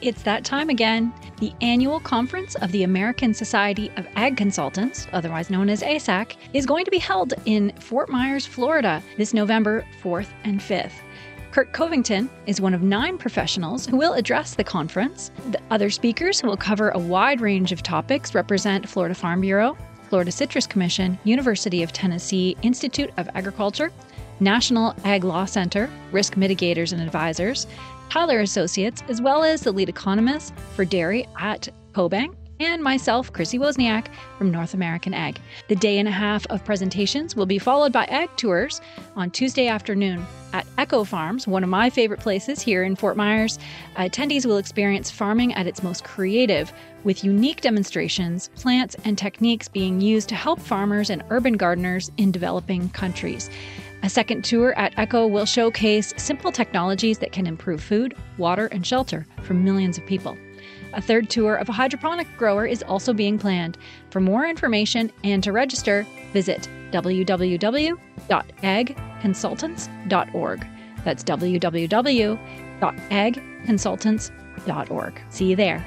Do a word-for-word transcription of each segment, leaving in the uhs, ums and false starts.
It's that time again. The annual conference of the American Society of Ag Consultants, otherwise known as A S A C, is going to be held in Fort Myers, Florida, this November fourth and fifth. Kirk Covington is one of nine professionals who will address the conference. The other speakers who will cover a wide range of topics represent Florida Farm Bureau, Florida Citrus Commission, University of Tennessee Institute of Agriculture, National Ag Law Center, Risk Mitigators and Advisors, Tyler Associates, as well as the lead economist for dairy at CoBank, and myself, Chrissy Wozniak, from North American Ag. The day and a half of presentations will be followed by ag tours on Tuesday afternoon at Echo Farms, one of my favorite places here in Fort Myers. Attendees will experience farming at its most creative, with unique demonstrations, plants, and techniques being used to help farmers and urban gardeners in developing countries. A second tour at Echo will showcase simple technologies that can improve food, water, and shelter for millions of people. A third tour of a hydroponic grower is also being planned. For more information and to register, visit w w w dot ag consultants dot org. That's w w w dot ag consultants dot org. See you there.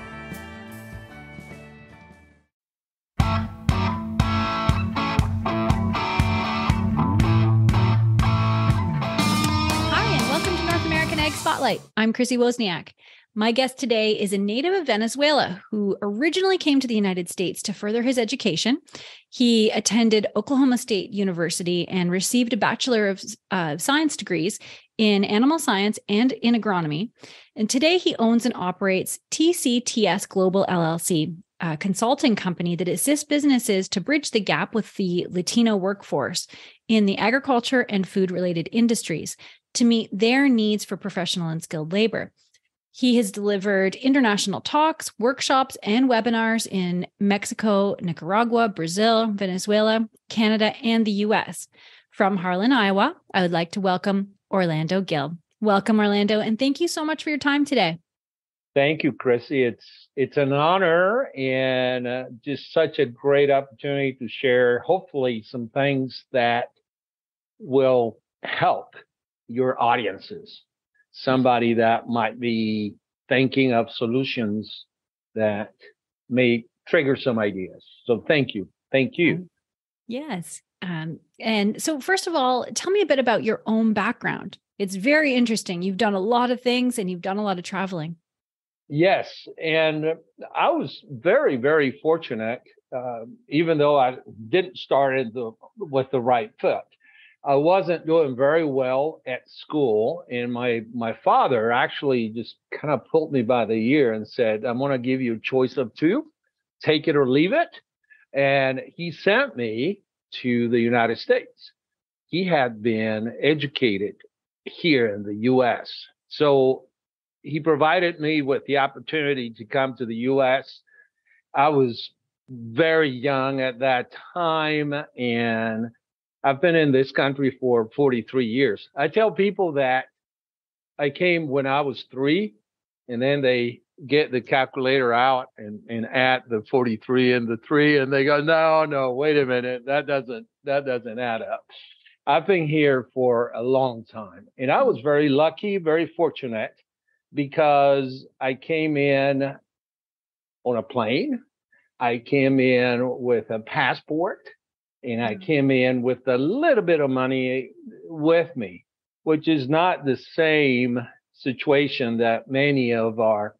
Spotlight. I'm Chrissy Wozniak. My guest today is a native of Venezuela who originally came to the United States to further his education. He attended Oklahoma State University and received a Bachelor of uh, Science degrees in Animal Science and in Agronomy. And today he owns and operates T C T S Global L L C, a consulting company that assists businesses to bridge the gap with the Latino workforce in the agriculture and food-related industries to meet their needs for professional and skilled labor. He has delivered international talks, workshops, and webinars in Mexico, Nicaragua, Brazil, Venezuela, Canada, and the U S. From Harlan, Iowa, I would like to welcome Orlando Gill. Welcome, Orlando, and thank you so much for your time today. Thank you, Chrissy. It's it's an honor and uh, just such a great opportunity to share, hopefully, some things that will help your audiences, somebody that might be thinking of solutions that may trigger some ideas. So thank you. Thank you. Yes. Um, and so first of all, tell me a bit about your own background. It's very interesting. You've done a lot of things and you've done a lot of traveling. Yes. And I was very, very fortunate, uh, even though I didn't start the, with the right foot. I wasn't doing very well at school, and my my father actually just kind of pulled me by the ear and said, "I'm going to give you a choice of two, take it or leave it." And he sent me to the United States. He had been educated here in the U S, so he provided me with the opportunity to come to the U S. I was very young at that time, and I've been in this country for forty-three years. I tell people that I came when I was three, and then they get the calculator out and, and add the forty-three and the three, and they go, no, no, wait a minute. That doesn't, that doesn't add up. I've been here for a long time, and I was very lucky, very fortunate, because I came in on a plane. I came in with a passport. And I came in with a little bit of money with me, which is not the same situation that many of our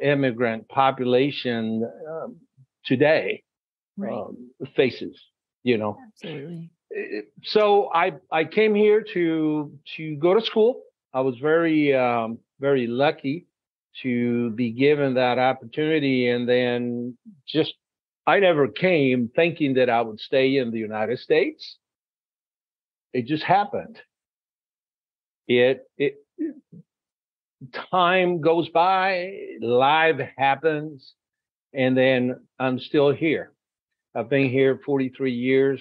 immigrant population um, today right. um, faces, you know. Absolutely. So I, I came here to to go to school. I was very, um, very lucky to be given that opportunity, and then just I never came thinking that I would stay in the United States. It just happened. It, it, it time goes by, life happens, and then I'm still here. I've been here forty-three years.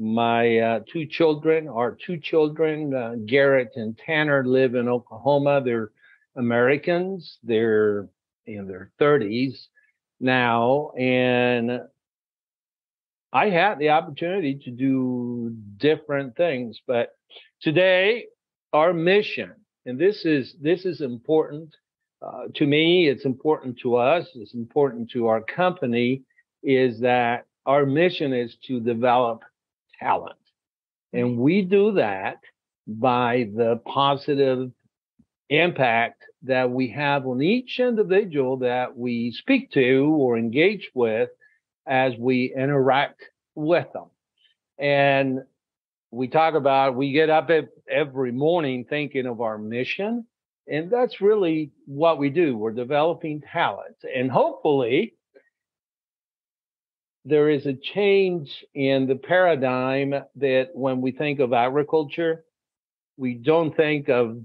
My uh, two children, our two children, uh, Garrett and Tanner, live in Oklahoma. They're Americans. They're in their thirties. Now, and I had the opportunity to do different things, but today our mission, and this is this is important uh, to me, it's important to us, it's important to our company, is that our mission is to develop talent. And we do that by the positive impact that we have on each individual that we speak to or engage with as we interact with them. And we talk about, we get up every morning thinking of our mission, and that's really what we do. We're developing talent, and hopefully there is a change in the paradigm that when we think of agriculture, we don't think of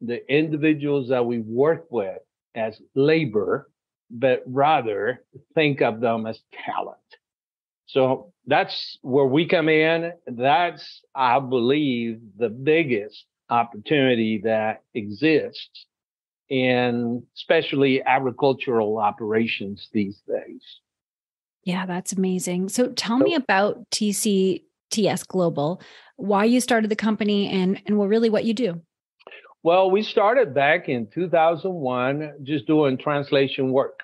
the individuals that we work with as labor, but rather think of them as talent. So that's where we come in. That's, I believe, the biggest opportunity that exists in especially agricultural operations these days. Yeah, that's amazing. So tell so, me about T C T S Global, why you started the company and, and well, really what you do. Well, we started back in two thousand one just doing translation work.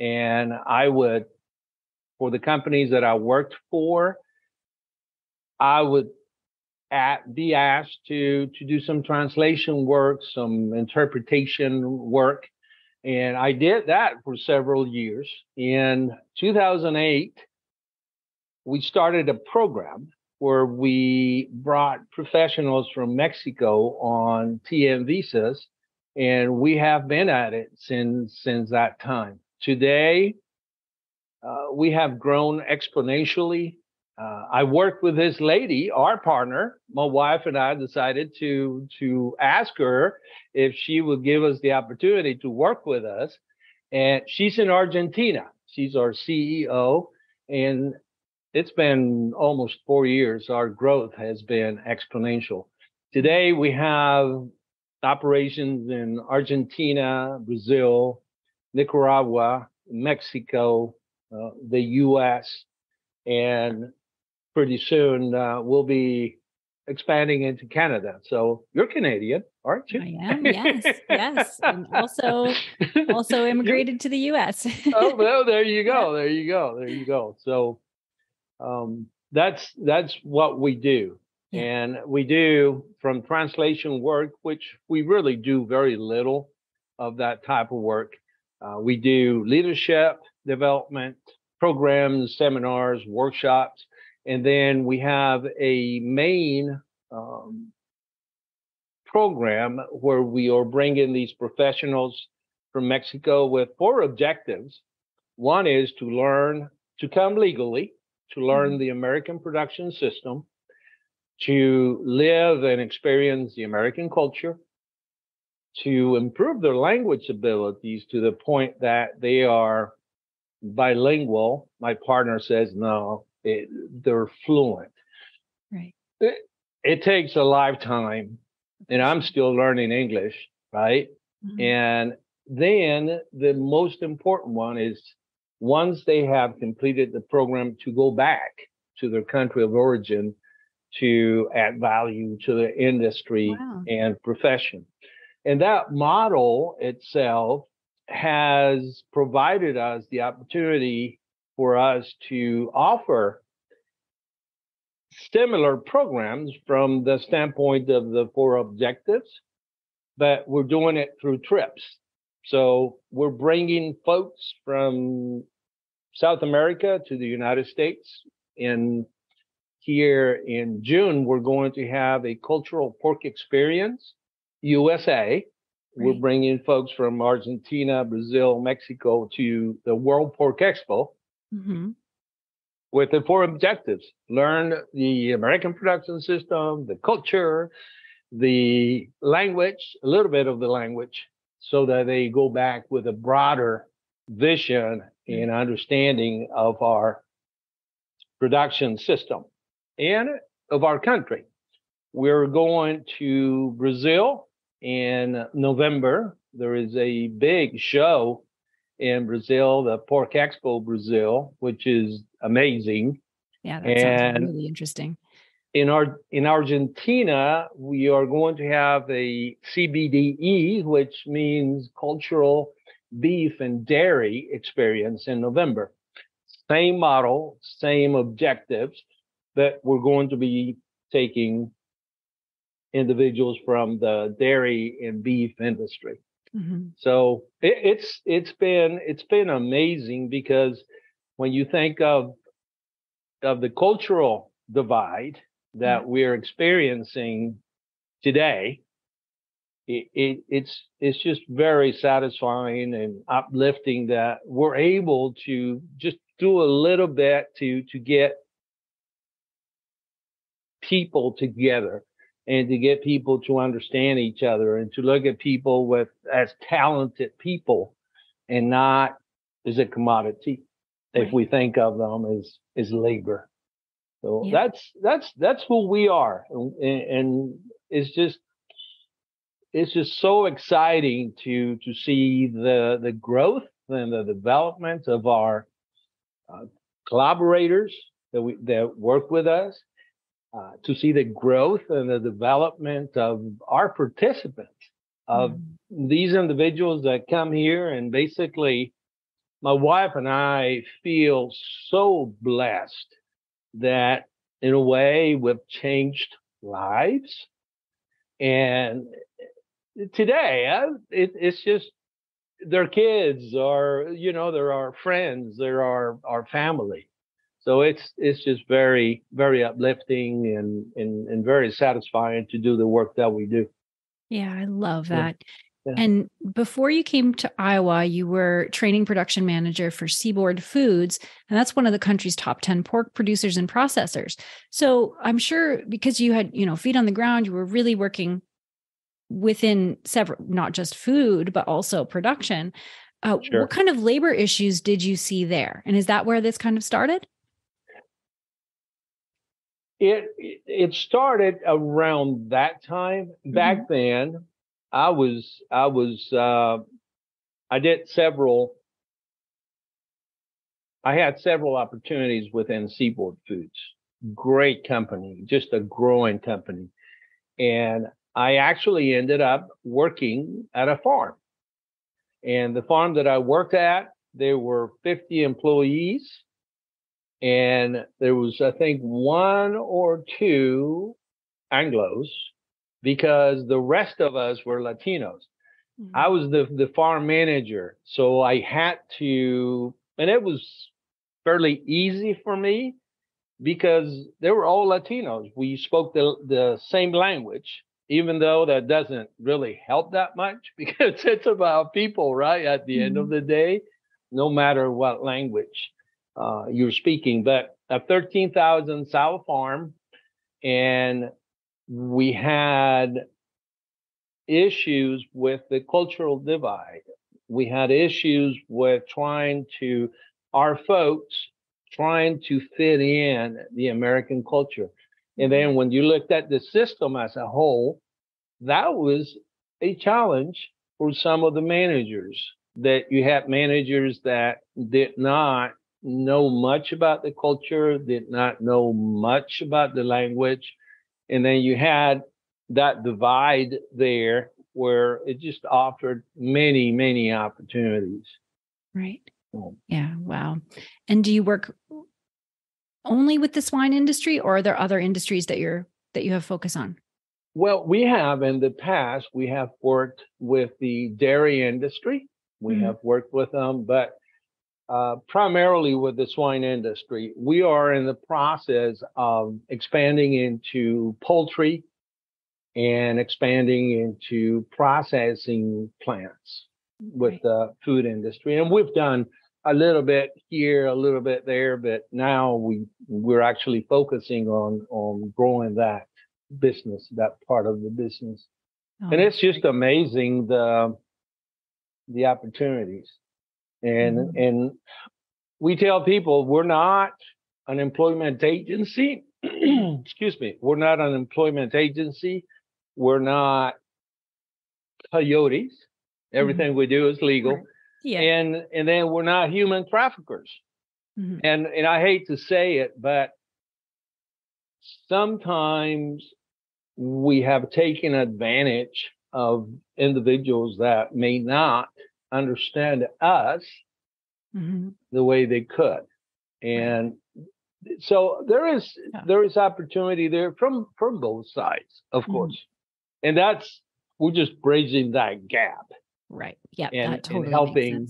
And I would, for the companies that I worked for, I would at, be asked to, to do some translation work, some interpretation work. And I did that for several years. In two thousand eight, we started a program where we brought professionals from Mexico on T M visas, and we have been at it since since that time. Today, uh, we have grown exponentially. Uh, I worked with this lady, our partner. My wife and I decided to to ask her if she would give us the opportunity to work with us, and she's in Argentina. She's our C E O, and it's been almost four years. Our growth has been exponential. Today, we have operations in Argentina, Brazil, Nicaragua, Mexico, uh, the U S, and pretty soon uh, we'll be expanding into Canada. So you're Canadian, aren't you? I am, yes, yes. And also, also immigrated to the U S Oh, well, there you go, there you go, there you go. So. Um, that's, that's what we do. Yeah. And we do from translation work, which we really do very little of that type of work. Uh, we do leadership development programs, seminars, workshops, and then we have a main, um, program where we are bringing these professionals from Mexico with four objectives. One is to learn to come legally, to learn the American production system, to live and experience the American culture, to improve their language abilities to the point that they are bilingual. My partner says, no, it, they're fluent. Right. It, it takes a lifetime, and I'm still learning English, right? Mm-hmm. And then the most important one is, once they have completed the program, to go back to their country of origin to add value to the industry. Wow. And profession. And that model itself has provided us the opportunity for us to offer similar programs from the standpoint of the four objectives, but we're doing it through trips. So we're bringing folks from South America to the United States. And here in June, we're going to have a cultural pork experience, U S A. Right. We're bringing folks from Argentina, Brazil, Mexico to the World Pork Expo. Mm-hmm. With the four objectives: learn the American production system, the culture, the language, a little bit of the language, so that they go back with a broader vision and understanding of our production system and of our country. We're going to Brazil in November. There is a big show in Brazil, the Pork Expo Brazil, which is amazing. Yeah, that and sounds really interesting. In our in Argentina, we are going to have a C B D E, which means cultural beef and dairy experience in November. Same model, same objectives, that we're going to be taking individuals from the dairy and beef industry. Mm-hmm. So it, it's it's been it's been amazing, because when you think of of the cultural divide that mm-hmm. we're experiencing today, it, it it's it's just very satisfying and uplifting that we're able to just do a little bit to to get people together, and to get people to understand each other, and to look at people with as talented people and not as a commodity, right, if we think of them as, as labor. So yeah. that's, that's, that's who we are. And, and it's just, it's just so exciting to, to see the, the growth and the development of our uh, collaborators that we, that work with us. Uh, to see the growth and the development of our participants, of mm-hmm. these individuals that come here. And basically, my wife and I feel so blessed that, in a way, we've changed lives. And today, uh, it, it's just their kids are, you know, they're our friends, they're our, our family. So it's it's just very, very uplifting and, and, and very satisfying to do the work that we do. Yeah, I love that. Yeah. And before you came to Iowa, you were training production manager for Seaboard Foods, and that's one of the country's top ten pork producers and processors. So I'm sure because you had, you know, feet on the ground, you were really working within several, not just food, but also production. Uh, sure. What kind of labor issues did you see there? And is that where this kind of started? It it started around that time. Back mm-hmm. then, I was I was uh, I did several. I had several opportunities within Seaboard Foods. Great company, just a growing company, and I actually ended up working at a farm. And the farm that I worked at, there were fifty employees. And there was, I think, one or two Anglos, because the rest of us were Latinos. Mm-hmm. I was the, the farm manager. So I had to, and it was fairly easy for me because they were all Latinos. We spoke the, the same language, even though that doesn't really help that much, because it's about people, right? At the mm-hmm. end of the day, no matter what language Uh, you're speaking. But a thirteen thousand sow farm, and we had issues with the cultural divide. We had issues with trying to, our folks trying to fit in the American culture. And then when you looked at the system as a whole, that was a challenge for some of the managers, that you had managers that did not know much about the culture, did not know much about the language. And then you had that divide there where it just offered many, many opportunities. Right. So, yeah. Wow. And do you work only with the swine industry, or are there other industries that you're, that you have focus on? Well, we have in the past, we have worked with the dairy industry. We mm-hmm. have worked with them, but Uh, primarily with the swine industry. We are in the process of expanding into poultry and expanding into processing plants with the food industry. And we've done a little bit here, a little bit there, but now we, we're actually focusing on, on growing that business, that part of the business. Oh, and it's just amazing, the the opportunities. And and we tell people we're not an employment agency. Excuse me. We're not an employment agency. We're not coyotes. Everything mm-hmm. we do is legal. Right. Yeah. And and then we're not human traffickers. Mm-hmm. And and I hate to say it, but sometimes we have taken advantage of individuals that may not understand us mm-hmm. the way they could. And so there is yeah. there is opportunity there from, from both sides, of mm-hmm. course. And that's, we're just bridging that gap. Right. Yeah. And, that totally and helping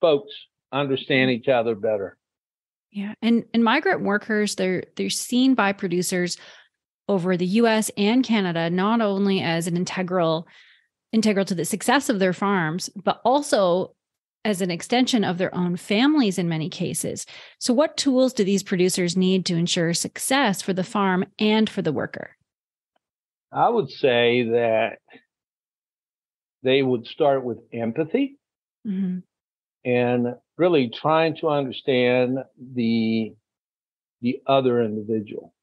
folks understand each other better. Yeah. And and migrant workers, they're they're seen by producers over the U S and Canada, not only as an integral integral to the success of their farms, but also as an extension of their own families in many cases. So what tools do these producers need to ensure success for the farm and for the worker? I would say that they would start with empathy mm-hmm. and really trying to understand the the other individual,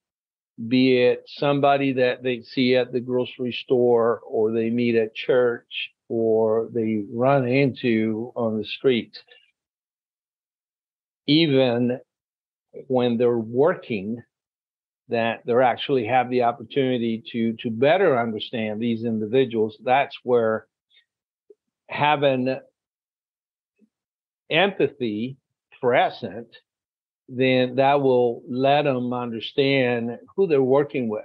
be it somebody that they see at the grocery store or they meet at church or they run into on the street. Even when they're working, that they actually have the opportunity to, to better understand these individuals. That's where having empathy present, then that will let them understand who they're working with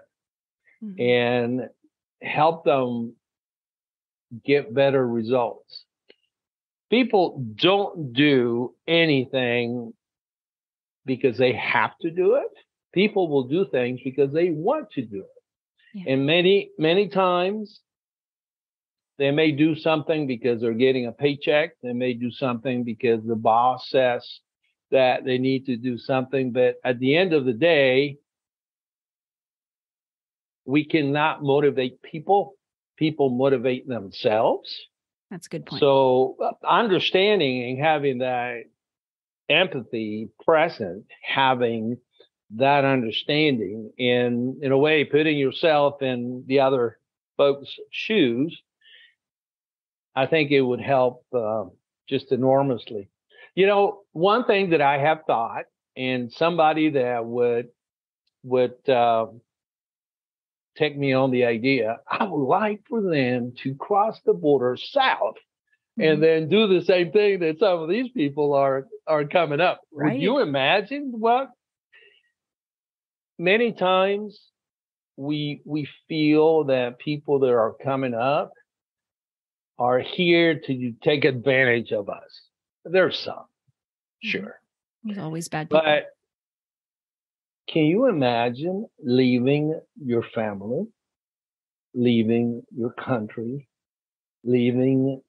mm-hmm. and help them get better results. People don't do anything because they have to do it. People will do things because they want to do it. Yeah. And many, many times they may do something because they're getting a paycheck. They may do something because the boss says that they need to do something. But at the end of the day, we cannot motivate people. People motivate themselves. That's a good point. So understanding and having that empathy present, having that understanding and, in a way, putting yourself in the other folks' shoes, I think it would help uh, just enormously. You know, one thing that I have thought, and somebody that would would uh, take me on the idea, I would like for them to cross the border south mm-hmm. and then do the same thing that some of these people are are coming up. Right. Would you imagine what? Many times we we feel that people that are coming up are here to take advantage of us. There's some, sure. There's always bad people. But can you imagine leaving your family, leaving your country, leaving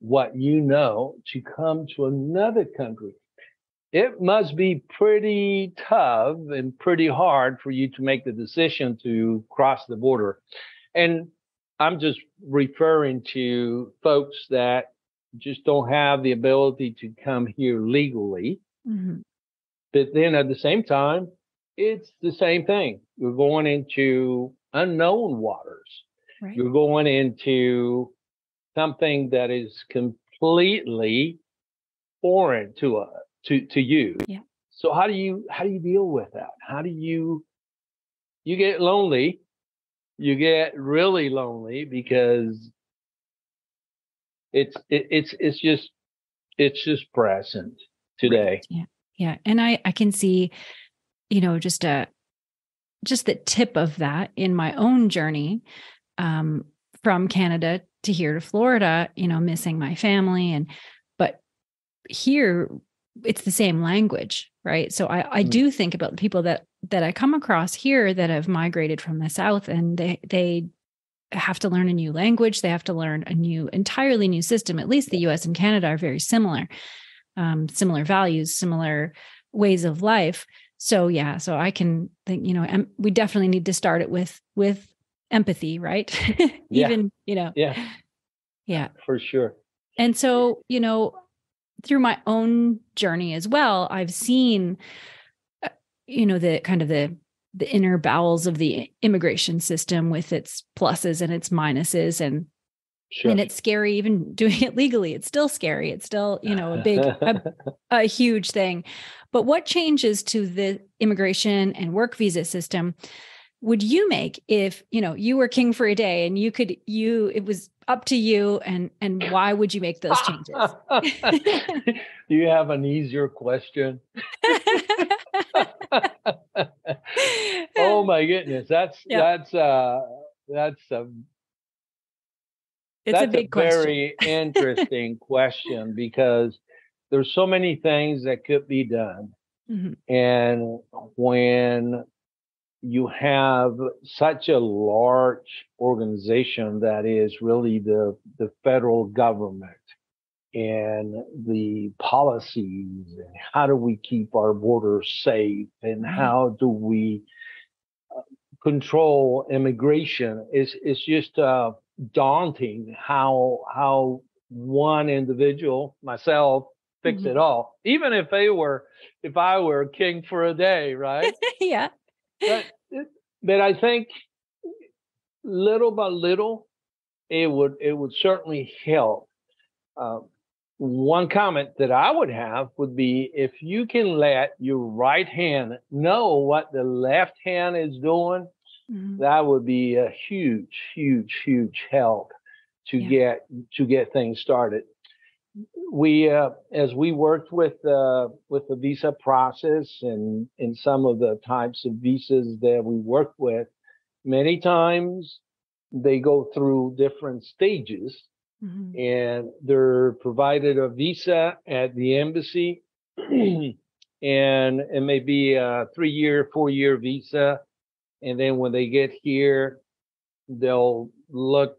what you know to come to another country? It must be pretty tough and pretty hard for you to make the decision to cross the border. And I'm just referring to folks that just don't have the ability to come here legally. Mm-hmm. But then at the same time, it's the same thing. You're going into unknown waters. Right. You're going into something that is completely foreign to us, to, to you. Yeah. So how do you, how do you deal with that? How do you, you get lonely. You get really lonely because It's it, it's it's just it's just present today. Yeah, yeah, and I I can see, you know, just a just the tip of that in my own journey, um, from Canada to here to Florida. You know, missing my family, and but here it's the same language, right? So I I do think about the people that that I come across here that have migrated from the South, and they they. have to learn a new language. They have to learn a new, entirely new system. At least the U S and Canada are very similar, um, similar values, similar ways of life. So yeah, so I can think, you know, em- we definitely need to start it with, with empathy, right? Even, yeah. you know, yeah, yeah, for sure. And so, you know, through my own journey as well, I've seen, uh, you know, the kind of the, the inner bowels of the immigration system with its pluses and its minuses. And Sure. And it's scary even doing it legally. It's still scary. It's still, you know, a big, a, a huge thing. But what changes to the immigration and work visa system would you make if, you know, you were king for a day and you could, you, it was up to you, and, and why would you make those changes? Do you have an easier question? Oh my goodness. That's, yeah. that's, uh, that's, a, it's that's a, big a question. Very interesting question, because there's so many things that could be done. Mm-hmm. And when you have such a large organization that is really the, the federal government and the policies and how do we keep our borders safe and how do we control immigration, it's, it's just uh, daunting how how one individual, myself, fix mm-hmm. it all. Even if they were, if I were king for a day, right? Yeah. But, but I think little by little, it would it would certainly help. Uh, one comment that I would have would be, if you can let your right hand know what the left hand is doing, mm-hmm. that would be a huge, huge, huge help to yeah. get to get things started. We, uh, as we worked with uh, with the visa process and in some of the types of visas that we worked with, many times they go through different stages, mm-hmm. and they're provided a visa at the embassy, and it may be a three-year, four-year visa, and then when they get here, they'll look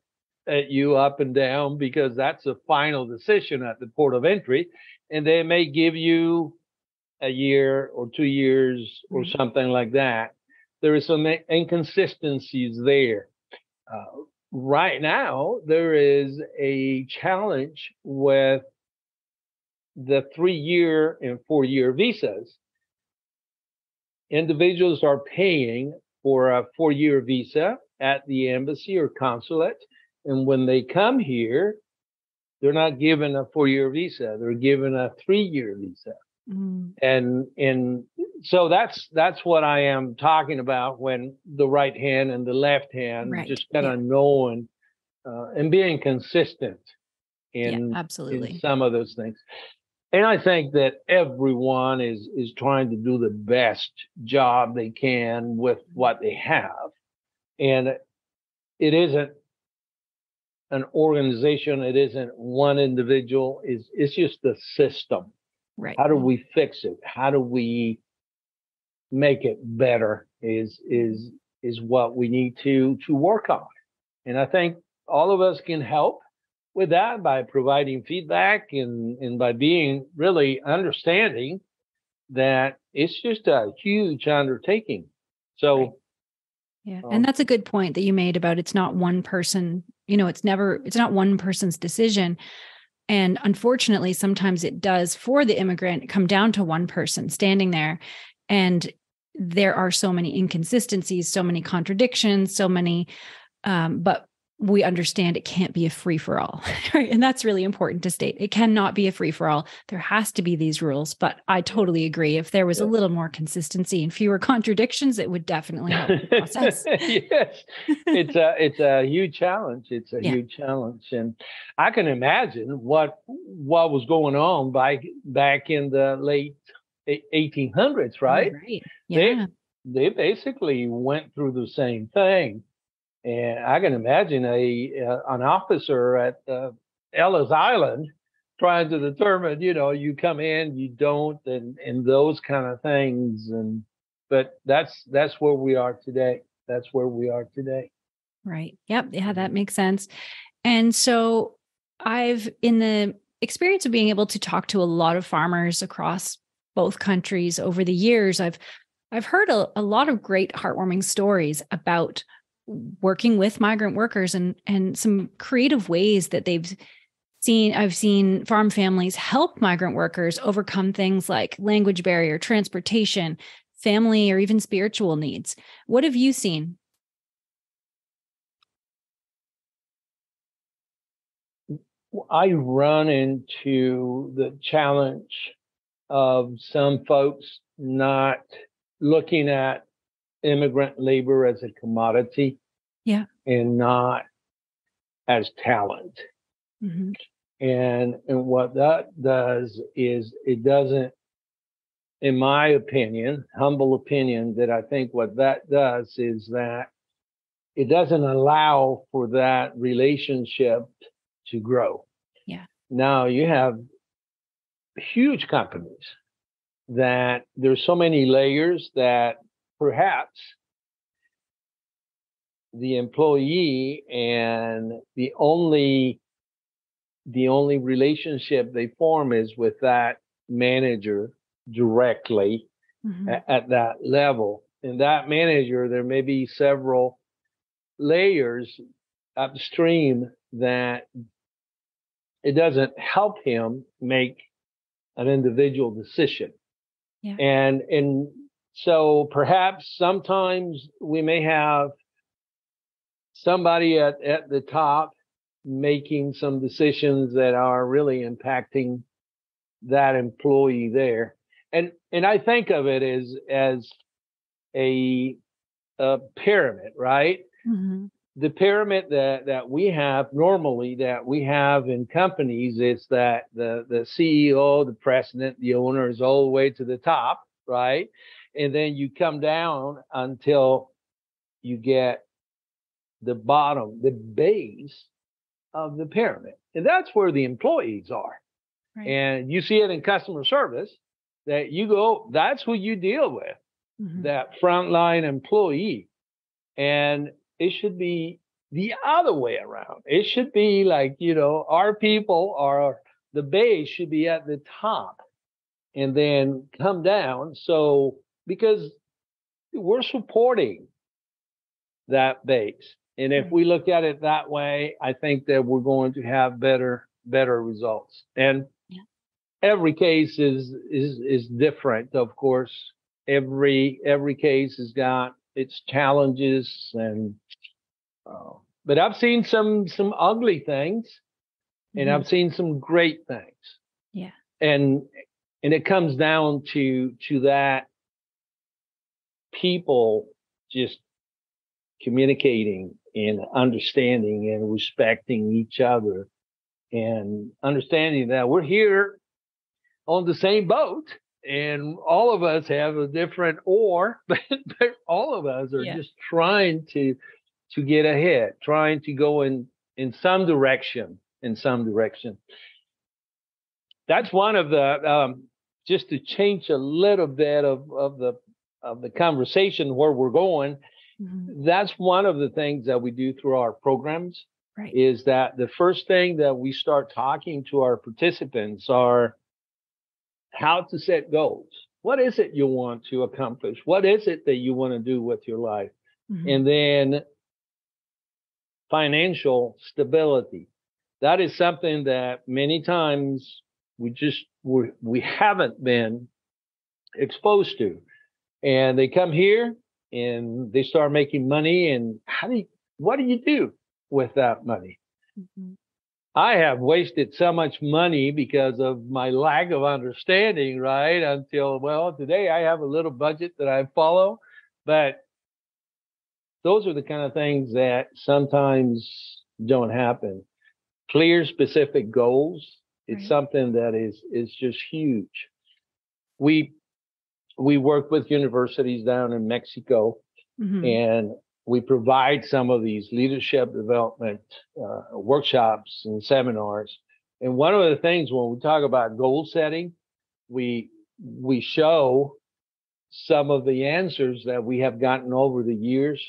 at you up and down because that's a final decision at the port of entry, and they may give you a year or two years or mm-hmm. something like that. There is some inconsistencies there. Uh, right now, there is a challenge with the three-year and four-year visas. Individuals are paying for a four-year visa at the embassy or consulate. And when they come here, they're not given a four-year visa; they're given a three-year visa. Mm. And and so that's that's what I am talking about when the right hand and the left hand right. just kind of yeah. knowing uh, and being consistent in, yeah, absolutely. in some of those things. And I think that everyone is is trying to do the best job they can with what they have, and it isn't an organization, it isn't one individual, it's, it's just the system. Right. How do we fix it? How do we make it better is is is what we need to to work on. And I think all of us can help with that by providing feedback and, and by being really understanding that it's just a huge undertaking. So right. Yeah. And that's a good point that you made about it's not one person, you know, it's never, it's not one person's decision. And unfortunately, sometimes it does for the immigrant come down to one person standing there. And there are so many inconsistencies, so many contradictions, so many, um, but we understand it can't be a free for all. Right? And that's really important to state. It cannot be a free for all. There has to be these rules, but I totally agree. If there was a little more consistency and fewer contradictions, it would definitely help the process. Yes. It's a, it's a huge challenge. It's a yeah. huge challenge. And I can imagine what, what was going on by, back in the late eighteen hundreds, right? Oh, right. Yeah. They, they basically went through the same thing. And I can imagine a uh, an officer at uh, Ellis Island trying to determine, you know, you come in, you don't, and, and those kind of things. And but that's that's where we are today. That's where we are today. Right. Yep. Yeah, that makes sense. And so I've in the experience of being able to talk to a lot of farmers across both countries over the years, I've I've heard a, a lot of great heartwarming stories about working with migrant workers and and some creative ways that they've seen, I've seen farm families help migrant workers overcome things like language barrier, transportation, family, or even spiritual needs. What have you seen? I run into the challenge of some folks not looking at immigrant labor as a commodity, yeah, and not as talent. Mm-hmm. And and what that does is it doesn't, in my opinion, humble opinion, that I think what that does is that it doesn't allow for that relationship to grow. Yeah. Now you have huge companies that there's so many layers that perhaps the employee and the only the only relationship they form is with that manager directly, mm-hmm, at, at that level. And that manager, there may be several layers upstream that it doesn't help him make an individual decision. Yeah. And and so perhaps sometimes we may have somebody at, at the top making some decisions that are really impacting that employee there. And and I think of it as as a, a pyramid, right? Mm-hmm. The pyramid that, that we have normally that we have in companies is that the, the C E O, the president, the owner is all the way to the top, right? And then you come down until you get the bottom, the base of the pyramid. And that's where the employees are. Right. And you see it in customer service that you go, that's who you deal with, mm-hmm, that frontline employee. And it should be the other way around. It should be like, you know, our people are, the base should be at the top and then come down. So because we're supporting that base. And if we look at it that way, I think that we're going to have better, better results. And yeah, every case is, is, is different. Of course, every, every case has got its challenges, and uh, but I've seen some some ugly things, and mm-hmm, I've seen some great things. Yeah, and and it comes down to to that people just communicating and understanding and respecting each other, and understanding that we're here on the same boat. And all of us have a different oar, but, but all of us are, yeah, just trying to to get ahead, trying to go in, in some direction, in some direction. That's one of the, um, just to change a little bit of, of, the, of the conversation where we're going, mm-hmm, that's one of the things that we do through our programs, right, is that the first thing that we start talking to our participants are how to set goals. What is it you want to accomplish? What is it that you want to do with your life? Mm-hmm. And then financial stability. That is something that many times we just, we're, we haven't been exposed to. And they come here and they start making money. And how do you, what do you do with that money? Mm-hmm. I have wasted so much money because of my lack of understanding, right? Until, well, today I have a little budget that I follow, but those are the kind of things that sometimes don't happen. Clear, specific goals. It's right, something that is, is just huge. We, we work with universities down in Mexico, mm-hmm, and we provide some of these leadership development uh, workshops and seminars. And one of the things when we talk about goal setting, we we show some of the answers that we have gotten over the years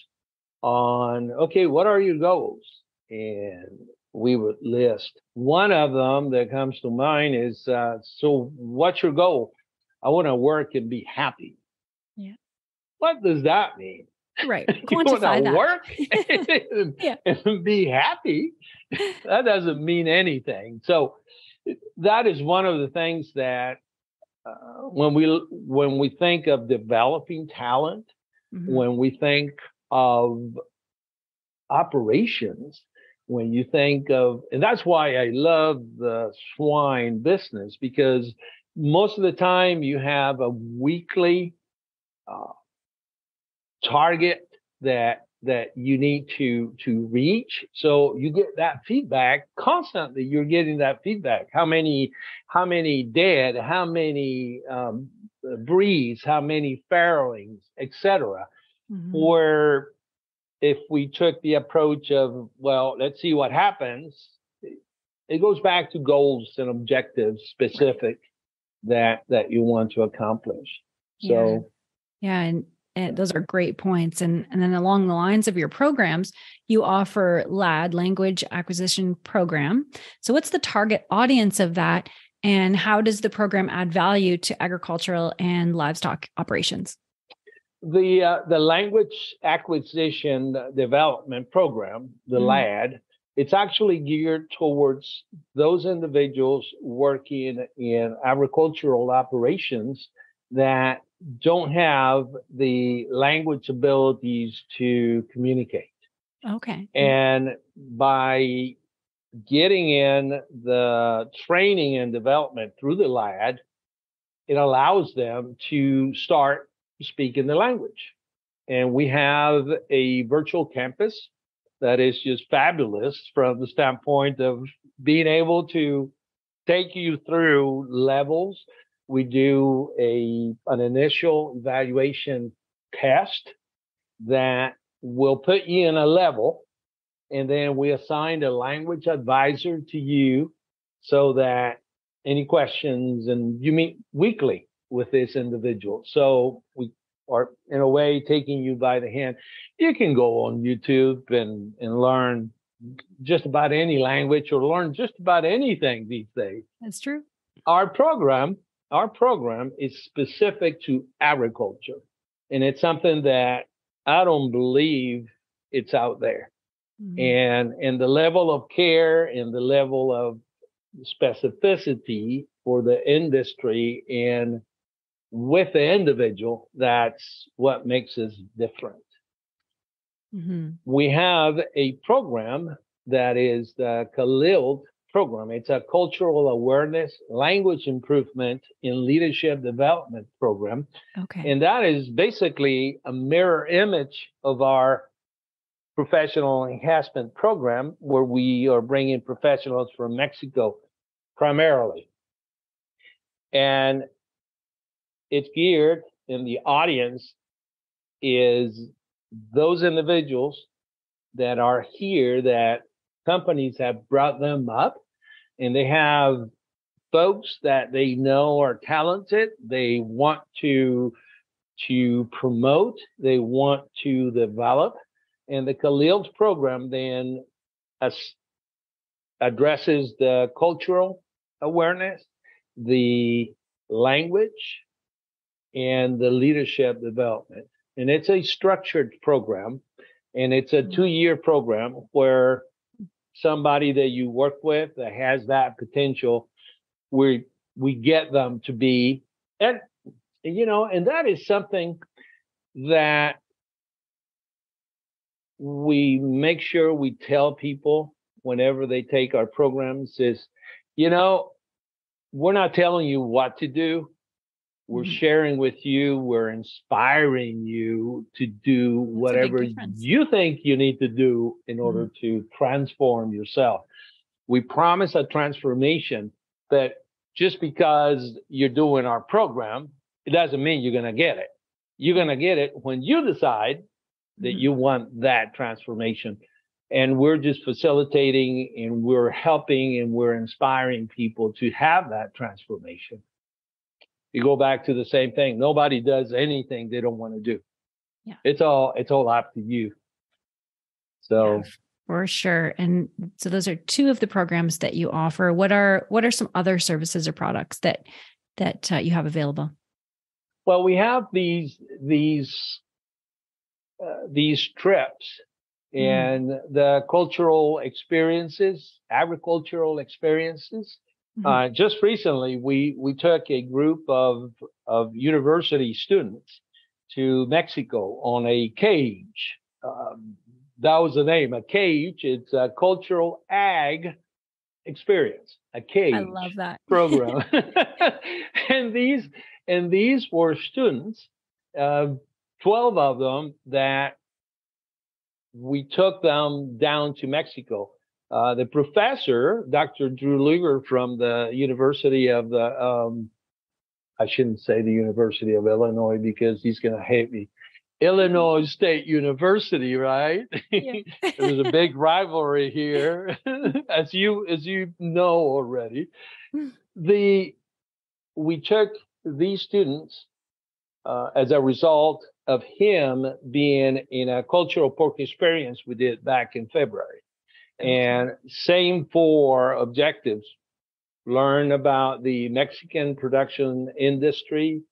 on, okay, what are your goals? And we would list. One of them that comes to mind is, uh, so what's your goal? I want to work and be happy. Yeah. What does that mean? Right. Quantify that. Work and, yeah, and be happy. That doesn't mean anything. So that is one of the things that uh, when we when we think of developing talent, mm-hmm, when we think of operations, when you think of, and that's why I love the swine business, because most of the time you have a weekly uh, target that that you need to to reach. So you get that feedback constantly. You're getting that feedback. How many how many dead? How many um, breeds? How many farrowings, et cetera. Mm-hmm. Or if we took the approach of, well, let's see what happens, it goes back to goals and objectives specific that that you want to accomplish. So yeah, yeah and, and those are great points. And and then along the lines of your programs, you offer L A D, Language Acquisition Program. So what's the target audience of that, and how does the program add value to agricultural and livestock operations? The uh, the language acquisition development program, the mm-hmm. L A D, it's actually geared towards those individuals working in agricultural operations that don't have the language abilities to communicate. Okay. And by getting in the training and development through the L A D, it allows them to start speak in the language. And we have a virtual campus that is just fabulous from the standpoint of being able to take you through levels. We do a an initial evaluation test that will put you in a level, and then we assign a language advisor to you so that any questions, and you meet weekly with this individual. So we are in a way taking you by the hand. You can go on YouTube and, and learn just about any language, or learn just about anything these days. That's true. Our program, our program is specific to agriculture. And it's something that I don't believe it's out there. Mm-hmm. And, and the level of care and the level of specificity for the industry and with the individual, that's what makes us different. Mm-hmm. We have a program that is the Khalil program. It's a cultural awareness, language improvement, and leadership development program. Okay. And that is basically a mirror image of our professional enhancement program, where we are bringing professionals from Mexico primarily. And it's geared, and the audience is those individuals that are here, that companies have brought them up, and they have folks that they know are talented. They want to, to promote, they want to develop. And the Khalil's program then as, addresses the cultural awareness, the language, and the leadership development. And it's a structured program, and it's a two-year program where somebody that you work with that has that potential, we we get them to be, and you know, and that is something that we make sure we tell people whenever they take our programs is, you know, we're not telling you what to do. We're sharing with you, we're inspiring you to do whatever you think you need to do in order mm-hmm. to transform yourself. We promise a transformation, but just because you're doing our program, it doesn't mean you're going to get it. You're going to get it when you decide that mm-hmm. you want that transformation. And we're just facilitating, and we're helping, and we're inspiring people to have that transformation. You go back to the same thing. Nobody does anything they don't want to do. Yeah. It's all, it's all up to you. So yeah, for sure. And so those are two of the programs that you offer. What are, what are some other services or products that, that uh, you have available? Well, we have these, these, uh, these trips and mm-hmm. the cultural experiences, agricultural experiences. Uh, just recently, we, we took a group of, of university students to Mexico on a cage um, that was the name, a cage. It's a cultural ag experience, a cage. I love that program. and these and these were students, uh, twelve of them, that we took them down to Mexico. Uh, the professor, Doctor Drew Luger from the University of the, um, I shouldn't say the University of Illinois because he's going to hate me. Illinois State University, right? Yeah. There was a big rivalry here, as you as you know already. The we took these students uh, as a result of him being in a cultural pork experience we did back in February. And same for objectives, learn about the Mexican production industry,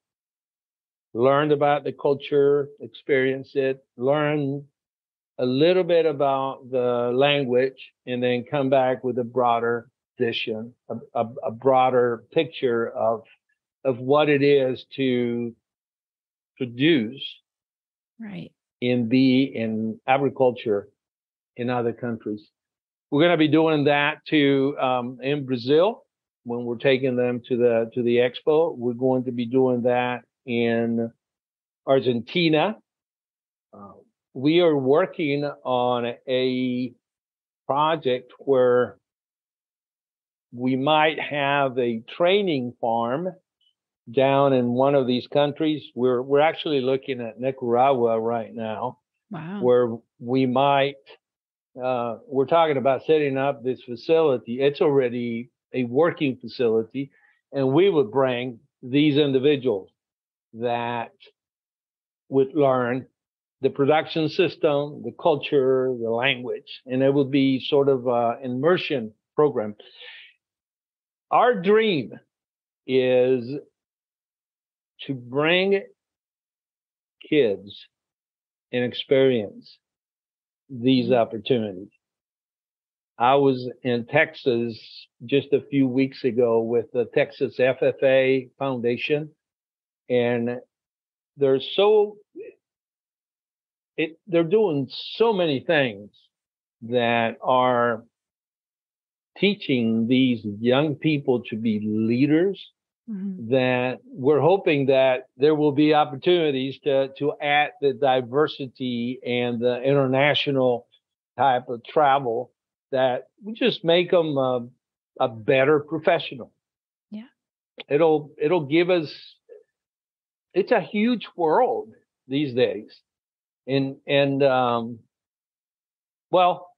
learned about the culture, experienced it, learn a little bit about the language, and then come back with a broader vision, a, a, a broader picture of of what it is to produce right in the in agriculture in other countries. We're going to be doing that to um, in Brazil when we're taking them to the to the expo. We're going to be doing that in Argentina. Uh, we are working on a project where we might have a training farm down in one of these countries. We're we're actually looking at Nicaragua right now. Wow. Where we might uh we're talking about setting up this facility. It's already a working facility, and we would bring these individuals that would learn the production system, the culture, the language, and it would be sort of an immersion program. Our dream is to bring kids and experience these opportunities. I was in Texas just a few weeks ago with the Texas F F A Foundation. And they're so, it, they're doing so many things that are teaching these young people to be leaders, mm-hmm. that we're hoping that there will be opportunities to, to add the diversity and the international type of travel that we just make them a, a better professional. Yeah. It'll, it'll give us, it's a huge world these days. And, and, um, well,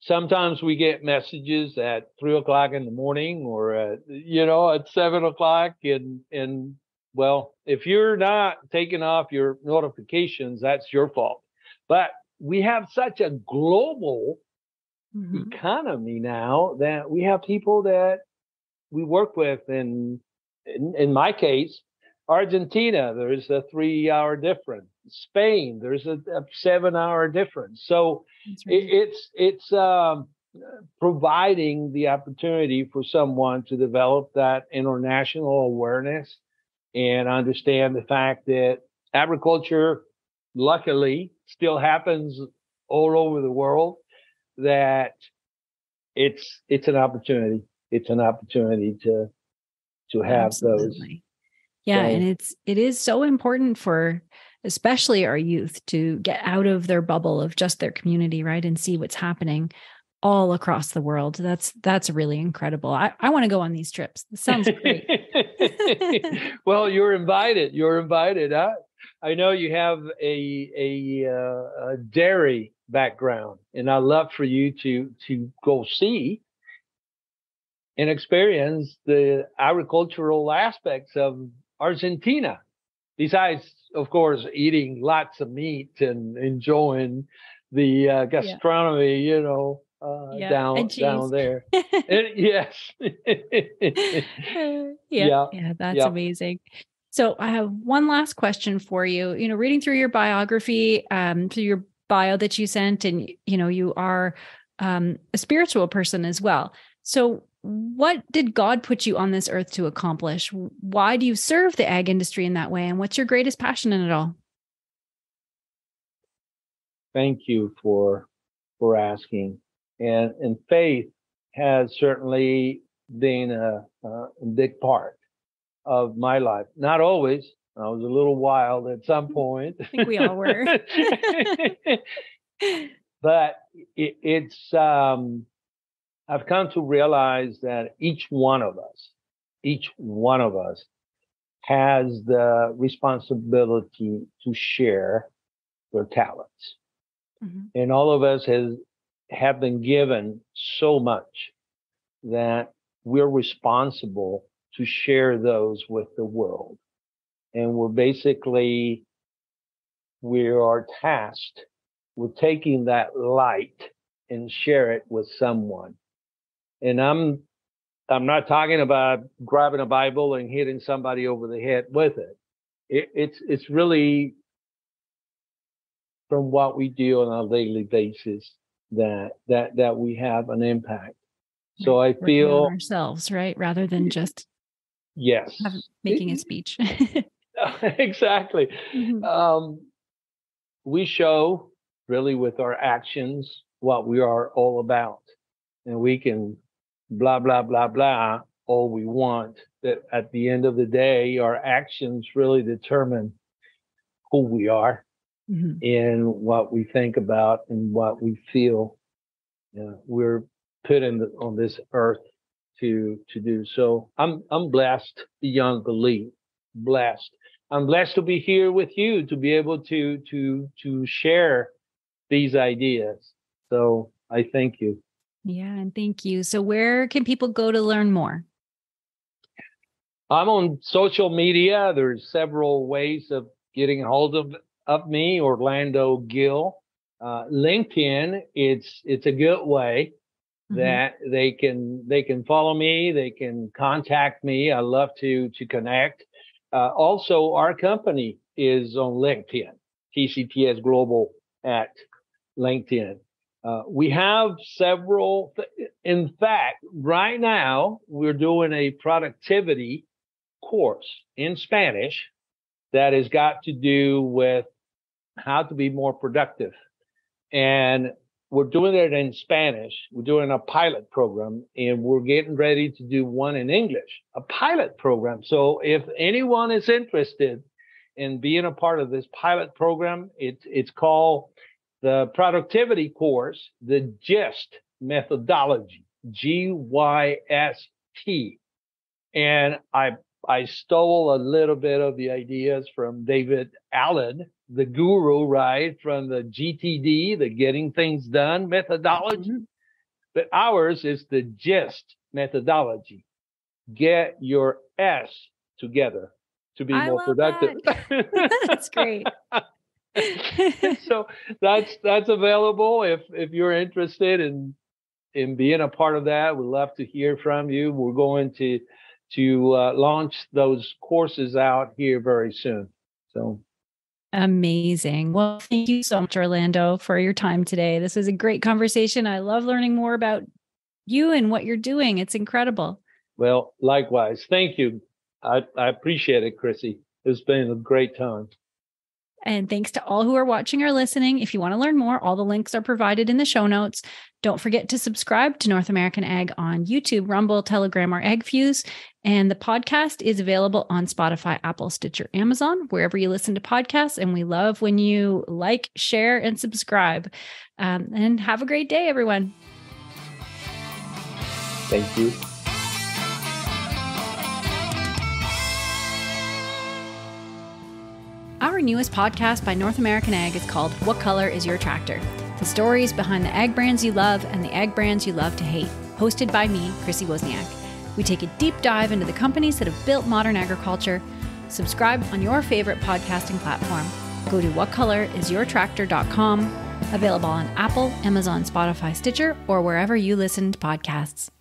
sometimes we get messages at three o'clock in the morning or, at, you know, at seven o'clock. And, and well, if you're not taking off your notifications, that's your fault. But we have such a global mm-hmm. economy now that we have people that we work with. And in, in my case, Argentina, there is a three-hour difference. Spain, there's a, a seven-hour difference. So right. it, it's it's um, providing the opportunity for someone to develop that international awareness and understand the fact that agriculture, luckily, still happens all over the world. That it's it's an opportunity. It's an opportunity to to have Absolutely. those. Yeah. Right. And it's, it is so important for, especially our youth, to get out of their bubble of just their community, right. And see what's happening all across the world. That's, that's really incredible. I, I want to go on these trips. This sounds great. Well, you're invited. You're invited. I, I know you have a, a, uh, a dairy background, and I'd love for you to, to go see and experience the agricultural aspects of Argentina, besides, of course, eating lots of meat and enjoying the uh, gastronomy, yeah. you know, uh, yeah. down down there. and, yes. yeah. yeah. Yeah. That's yeah. amazing. So I have one last question for you. You know, reading through your biography, um, through your bio that you sent, and, you know, you are um, a spiritual person as well. So what did God put you on this earth to accomplish? Why do you serve the ag industry in that way? And what's your greatest passion in it all? thank you for for asking. And and faith has certainly been a, a big part of my life. Not always. I was a little wild at some point. I think we all were. But it, it's, um, I've come to realize that each one of us, each one of us has the responsibility to share their talents. Mm-hmm. And all of us has, have been given so much that we're responsible to share those with the world. And we're basically, we are tasked with taking that light and share it with someone. And I'm I'm not talking about grabbing a Bible and hitting somebody over the head with it. it it's it's really from what we do on a daily basis that that that we have an impact. So I We're feel ourselves, right? Rather than just yes have, making a speech. Exactly. Mm-hmm. Um, we show really with our actions what we are all about, and we can blah blah blah blah all we want, that at the end of the day our actions really determine who we are, mm-hmm. and what we think about and what we feel. Yeah, we're put in the, on this earth to to do. So I'm I'm blessed beyond belief. Blessed. I'm blessed to be here with you, to be able to to to share these ideas. So I thank you. Yeah, and thank you. So where can people go to learn more? I'm on social media. There's several ways of getting hold of, of me, Orlando Gill. Uh, LinkedIn, it's it's a good way mm-hmm. that they can they can follow me, they can contact me. I love to to connect. Uh, also, our company is on LinkedIn, T C T S Global at LinkedIn. Uh, we have several. Th- in fact, right now, we're doing a productivity course in Spanish that has got to do with how to be more productive. And we're doing it in Spanish. We're doing a pilot program, and we're getting ready to do one in English, a pilot program. So if anyone is interested in being a part of this pilot program, it, it's called the productivity course, the GIST methodology, G Y S T. And I I stole a little bit of the ideas from David Allen, the guru, right, from the G T D, the Getting Things Done methodology. Mm-hmm. But ours is the GIST methodology. Get your S together to be I more productive. That. That's great. So that's that's available if if you're interested in in being a part of that. We'd love to hear from you. We're going to to uh, launch those courses out here very soon. So amazing. Well, thank you so much, Orlando, for your time today. This was a great conversation. I love learning more about you and what you're doing. It's incredible. Well, likewise. Thank you. I, I appreciate it, Chrissy. It's been a great time. And thanks to all who are watching or listening. If you want to learn more, all the links are provided in the show notes. Don't forget to subscribe to North American Ag on YouTube, Rumble, Telegram, or AgFuse. And the podcast is available on Spotify, Apple, Stitcher, Amazon, wherever you listen to podcasts. And we love when you like, share, and subscribe. Um, and have a great day, everyone. Thank you. Our newest podcast by North American Ag is called What Color Is Your Tractor? The stories behind the ag brands you love and the ag brands you love to hate, hosted by me, Chrissy Wozniak. We take a deep dive into the companies that have built modern agriculture. Subscribe on your favorite podcasting platform. Go to what color is your tractor dot com, available on Apple, Amazon, Spotify, Stitcher, or wherever you listen to podcasts.